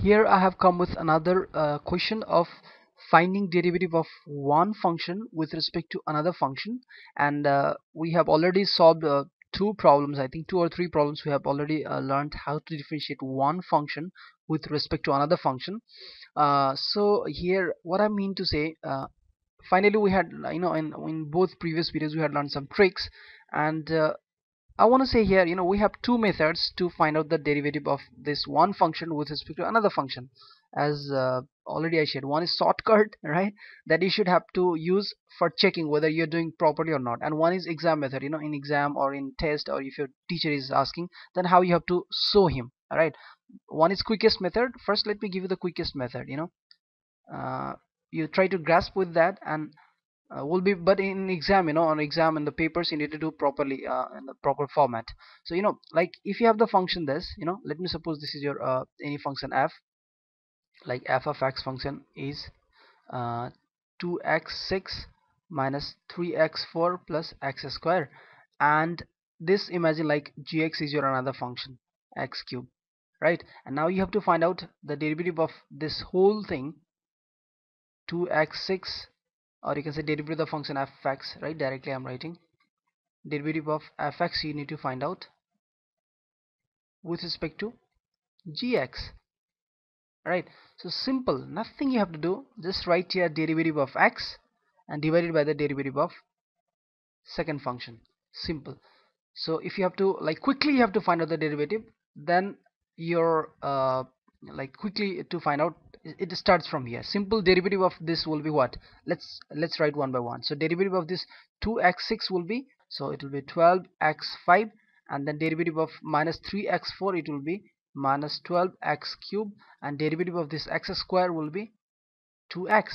Here I have come with another question of finding derivative of one function with respect to another function, and we have already solved two problems. I think two or three problems we have already learned how to differentiate one function with respect to another function. So here what I mean to say, finally we had, you know, in both previous videos we had learned some tricks, and I want to say here, you know, we have two methods to find out the derivative of this one function with respect to another function. As already I shared, one is shortcut, right, that you should have to use for checking whether you're doing properly or not, and one is exam method, you know, in exam or in test, or if your teacher is asking, then how you have to show him. All right, one is quickest method. First let me give you the quickest method, you know, you try to grasp with that, and will be, but in exam, you know, on exam and the papers you need to do properly in the proper format. So, you know, like if you have the function this, you know, let me suppose this is your any function f, like f of x function is 2x6 minus 3x4 plus x square, and this, imagine like gx is your another function, x cube, right? And now you have to find out the derivative of this whole thing, 2x6, or you can say derivative of function fx, right? Directly I'm writing derivative of fx you need to find out with respect to gx, right? So simple, nothing you have to do, just write here derivative of x and divided by the derivative of second function, simple. So if you have to, like, quickly you have to find out the derivative, then your like quickly to find out, it starts from here. Simple derivative of this will be what? Let's write one by one. So derivative of this 2x6 will be, so it will be 12x5, and then derivative of minus 3x4 it will be minus 12x cube, and derivative of this x square will be 2x.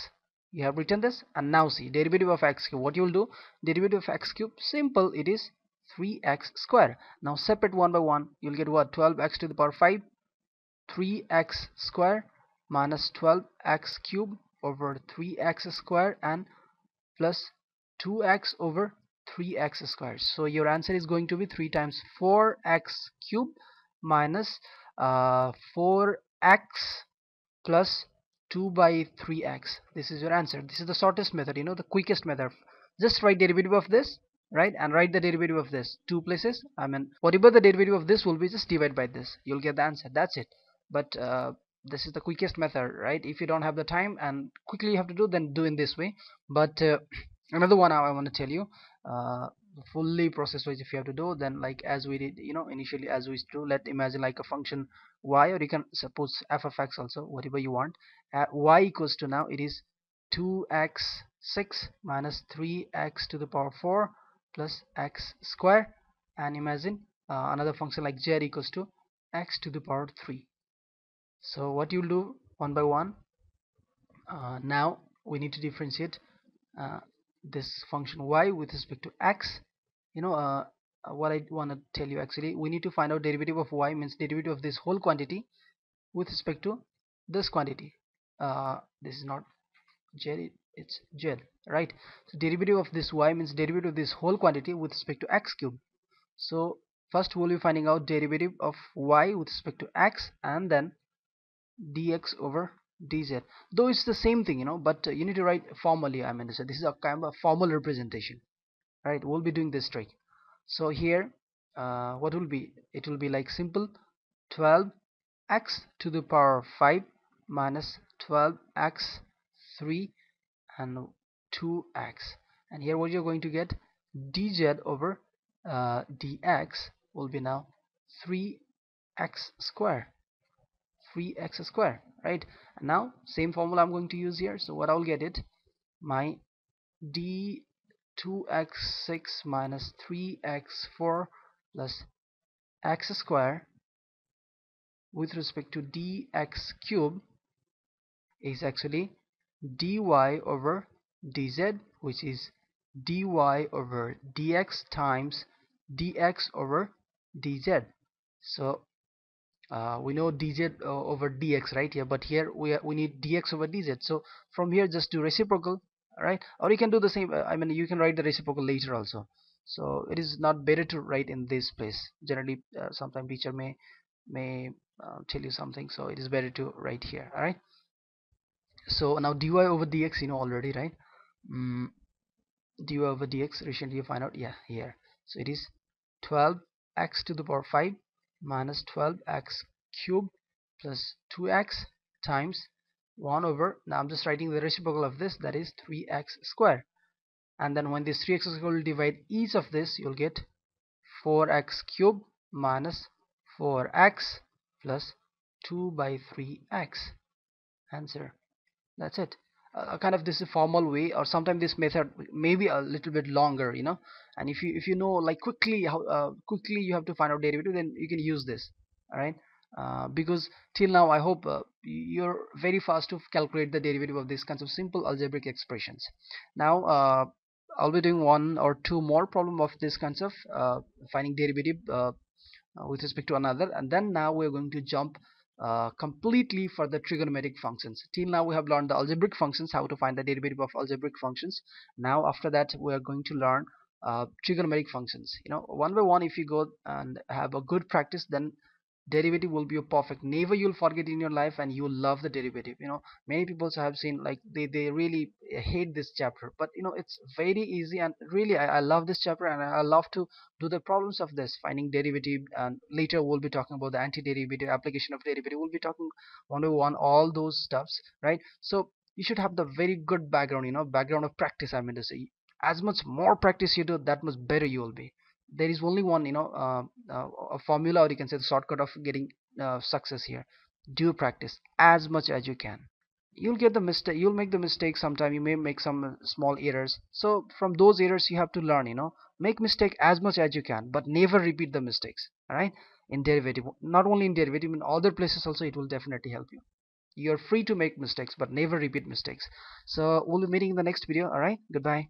You have written this, and now see derivative of x cube. What you will do? Derivative of x cube, simple, it is 3x square. Now separate one by one, you'll get what? 12x to the power 5, 3x square minus 12x cube over 3x square, and plus 2x over 3x square. So your answer is going to be 3 times 4x cube minus 4x plus 2 by 3x. This is your answer. This is the shortest method, you know, the quickest method. Just write derivative of this, right, and write the derivative of this two places. I mean, whatever the derivative of this will be, just divide by this, you'll get the answer, that's it. But this is the quickest method, right? If you don't have the time and quickly you have to do, then do in this way. But another one I want to tell you, fully process wise, if you have to do, then like as we did, you know, initially as we do, let imagine like a function y, or you can suppose f of x also, whatever you want. Y equals to, now it is 2x6 minus 3x to the power 4 plus x square, and imagine another function like z equals to x to the power 3. So what you'll do one by one, now we need to differentiate this function y with respect to x. You know, what I want to tell you, actually we need to find out derivative of y, means derivative of this whole quantity with respect to this quantity. This is not z, it's z, right? So derivative of this y means derivative of this whole quantity with respect to x cube. So first we'll be finding out derivative of y with respect to x, and then dx over dz, though it's the same thing, you know, but you need to write formally. I mean, so this is a kind of a formal representation, right? We'll be doing this trick. So here what will be, it will be like simple 12x to the power 5 minus 12x3 and 2x, and here what you're going to get, dz over dx will be now 3x square, right? And now same formula I'm going to use here. So what I'll get it, my d2x6 minus 3x4 plus x square with respect to dx cube is actually dy over dz, which is dy over dx times dx over dz. So we know dz over dx right here, but here we need dx over dz. So from here just do reciprocal, right? Or you can do the same, I mean you can write the reciprocal later also. So it is not better to write in this place. Generally sometimes teacher may tell you something, so it is better to write here. All right, so now dy over dx you know already, right? Dy over dx recently you find out, yeah, here. So it is 12x to the power 5 minus 12x cubed plus 2x times 1 over, now I'm just writing the reciprocal of this, that is 3x square. And then when this 3x square will divide each of this, you'll get 4x cubed minus 4x plus 2 by 3x. Answer. That's it. Kind of this is a formal way, or sometimes this method may be a little bit longer, you know. And if you know like quickly how quickly you have to find out derivative, then you can use this. All right, because till now I hope you're very fast to calculate the derivative of these kinds of simple algebraic expressions. Now I'll be doing one or two more problem of this kinds of finding derivative with respect to another, and then now we're going to jump completely for the trigonometric functions. Till now we have learned the algebraic functions, how to find the derivative of algebraic functions. Now after that we are going to learn trigonometric functions, you know, one by one. If you go and have a good practice, then derivative will be a perfect. Never you'll forget in your life, and you'll love the derivative. You know, many people have seen like they really hate this chapter, but you know it's very easy, and really I love this chapter, and I love to do the problems of this finding derivative. And later we'll be talking about the antiderivative, application of derivative. We'll be talking one by one all those stuffs, right? So you should have the very good background, you know, background of practice. I mean to say, as much more practice you do, that much better you will be. There is only one, you know, a formula, or you can say the shortcut of getting success here. Do practice as much as you can. You'll get the mistake, you'll make the mistake sometime, you may make some small errors. So from those errors you have to learn, you know, make mistake as much as you can, but never repeat the mistakes. All right, in derivative, not only in derivative, in other places also it will definitely help you. You're free to make mistakes, but never repeat mistakes. So we'll be meeting in the next video. All right, goodbye.